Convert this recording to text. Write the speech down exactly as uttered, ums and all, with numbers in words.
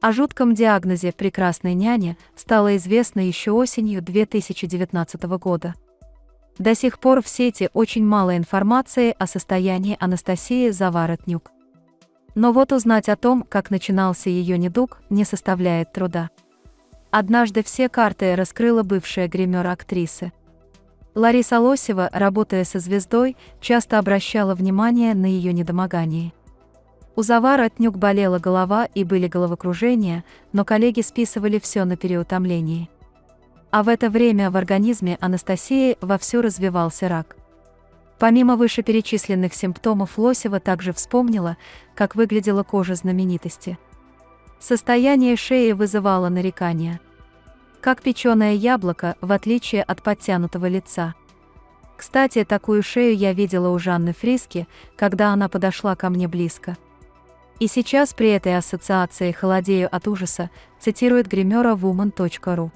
О жутком диагнозе прекрасной няни стало известно еще осенью две тысячи девятнадцатого года. До сих пор в сети очень мало информации о состоянии Анастасии Заворотнюк. Но вот узнать о том, как начинался ее недуг, не составляет труда. Однажды все карты раскрыла бывшая гример актрисы. Лариса Лосева, работая со звездой, часто обращала внимание на ее недомогание. У Заворотнюк болела голова и были головокружения, но коллеги списывали все на переутомление. А в это время в организме Анастасии вовсю развивался рак. Помимо вышеперечисленных симптомов, Лосева также вспомнила, как выглядела кожа знаменитости. Состояние шеи вызывало нарекания. Как печеное яблоко, в отличие от подтянутого лица. Кстати, такую шею я видела у Жанны Фриске, когда она подошла ко мне близко. И сейчас при этой ассоциации холодею от ужаса, цитирует гримера вумен точка ру.